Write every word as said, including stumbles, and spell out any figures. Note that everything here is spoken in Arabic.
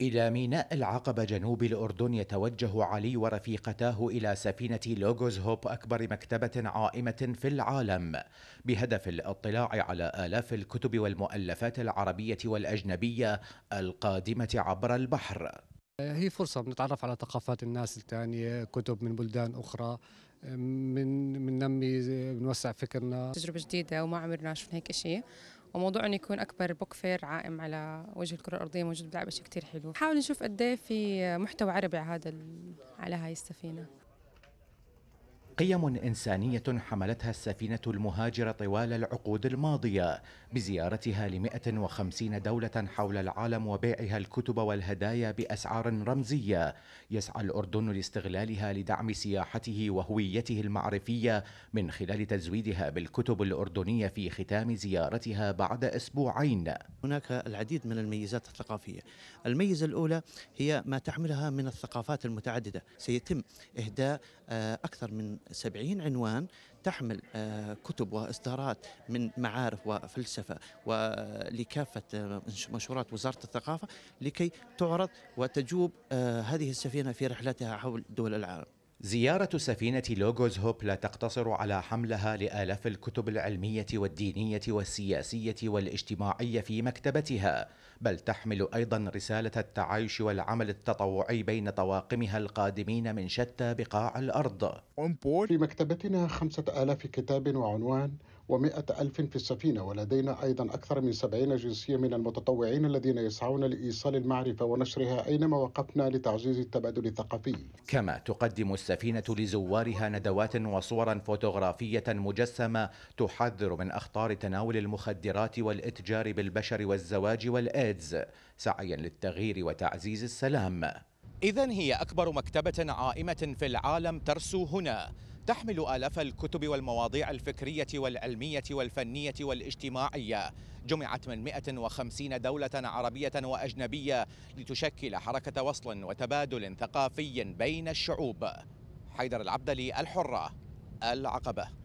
إلى ميناء العقبة جنوب الأردن يتوجه علي ورفيقتاه إلى سفينة لوغوس هوب أكبر مكتبة عائمة في العالم بهدف الاطلاع على آلاف الكتب والمؤلفات العربية والأجنبية القادمة عبر البحر. هي فرصة بنتعرف على ثقافات الناس الثانية، كتب من بلدان أخرى، من بننمي بنوسع فكرنا. تجربة جديدة وما عمرنا شفنا هيك شيء، وموضوع انه يكون اكبر بوك فير عائم على وجه الكره الارضيه موجود بالعبش كثير حلو. نحاول نشوف قد ايه في محتوى عربي هذا على هاي السفينه. قيم انسانيه حملتها السفينه المهاجره طوال العقود الماضيه بزيارتها ل مئة وخمسين دوله حول العالم وبيعها الكتب والهدايا باسعار رمزيه، يسعى الاردن لاستغلالها لدعم سياحته وهويته المعرفيه من خلال تزويدها بالكتب الاردنيه في ختام زيارتها بعد اسبوعين. هناك العديد من الميزات الثقافيه، الميزه الاولى هي ما تحملها من الثقافات المتعدده، سيتم اهداء اكثر من سبعين عنوان تحمل كتب وإصدارات من معارف وفلسفة ولكافة منشورات وزارة الثقافة لكي تعرض وتجوب هذه السفينة في رحلتها حول دول العالم. زيارة سفينة لوغوس هوب لا تقتصر على حملها لآلاف الكتب العلمية والدينية والسياسية والاجتماعية في مكتبتها، بل تحمل أيضا رسالة التعايش والعمل التطوعي بين طواقمها القادمين من شتى بقاع الأرض. في مكتبتنا خمسة آلاف كتاب وعنوان ومئة ألف في السفينة، ولدينا أيضا أكثر من سبعين جنسية من المتطوعين الذين يسعون لإيصال المعرفة ونشرها أينما وقفنا لتعزيز التبادل الثقافي. كما تقدم السفينة لزوارها ندوات وصورا فوتوغرافية مجسمة تحذر من أخطار تناول المخدرات والإتجار بالبشر والزواج والإيدز سعيا للتغيير وتعزيز السلام. إذن هي أكبر مكتبة عائمة في العالم ترسو هنا، تحمل آلاف الكتب والمواضيع الفكرية والعلمية والفنية والاجتماعية، جمعت من مئة وخمسين دولة عربية وأجنبية لتشكل حركة وصل وتبادل ثقافي بين الشعوب. حيدر العبدلي، الحرة، العقبة.